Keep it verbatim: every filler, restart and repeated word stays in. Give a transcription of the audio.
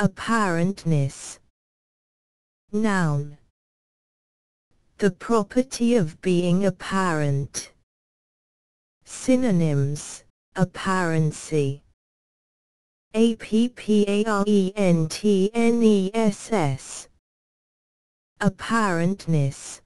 Apparentness. Noun. The property of being apparent. Synonyms: apparency, apparentness, apparentness,